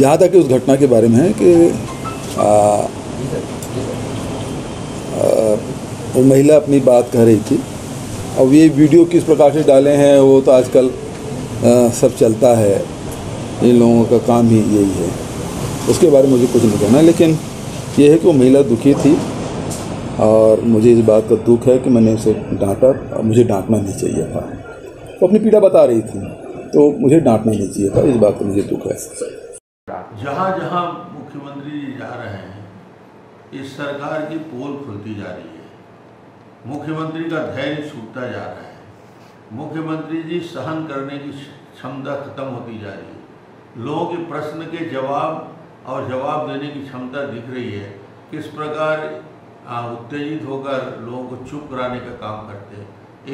यहाँ तक कि उस घटना के बारे में है कि वो महिला अपनी बात कह रही थी। अब ये वीडियो किस प्रकार से डाले हैं वो तो आजकल सब चलता है, इन लोगों का काम ही यही है, उसके बारे में मुझे कुछ नहीं कहना। लेकिन ये है कि वो महिला दुखी थी और मुझे इस बात का दुख है कि मैंने उसे डांटा, और मुझे डांटना नहीं चाहिए था। वो अपनी पीड़ा बता रही थी, तो मुझे डांटना नहीं चाहिए था, इस बात का मुझे दुख है। जहाँ जहाँ मुख्यमंत्री जा रहे हैं, इस सरकार की पोल खुलती जा रही है, मुख्यमंत्री का धैर्य छूटता जा रहा है, मुख्यमंत्री जी सहन करने की क्षमता खत्म होती जा रही है, लोगों के प्रश्न के जवाब और जवाब देने की क्षमता दिख रही है। किस प्रकार उत्तेजित होकर लोगों को चुप कराने का काम करते हैं।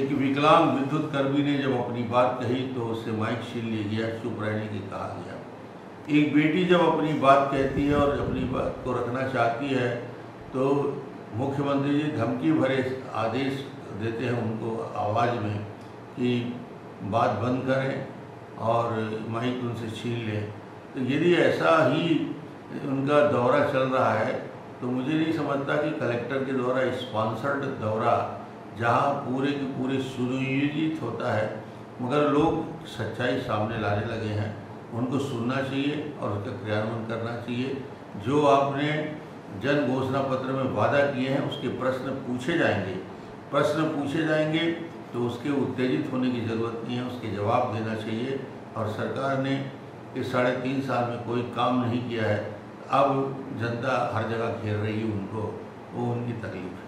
एक विकलांग विद्युत कर्मी ने जब अपनी बात कही तो उससे माइक छीन लिया गया, चुप रहने की कहा गया। एक बेटी जब अपनी बात कहती है और अपनी बात को रखना चाहती है तो मुख्यमंत्री जी धमकी भरे आदेश देते हैं उनको आवाज़ में कि बात बंद करें और माइक उनसे छीन लें। तो यदि ऐसा ही उनका दौरा चल रहा है तो मुझे नहीं समझता कि कलेक्टर के द्वारा स्पॉन्सर्ड दौरा जहाँ पूरे के पूरे सुनियोजित होता है, मगर लोग सच्चाई सामने लाने लगे हैं, उनको सुनना चाहिए और उसका क्रियान्वयन करना चाहिए। जो आपने जन घोषणा पत्र में वादा किए हैं उसके प्रश्न पूछे जाएंगे, तो उसके उत्तेजित होने की ज़रूरत नहीं है, उसके जवाब देना चाहिए। और सरकार ने इस 3.5 साल में कोई काम नहीं किया है। अब जनता हर जगह घेर रही है उनको, वो उनकी तकलीफ है।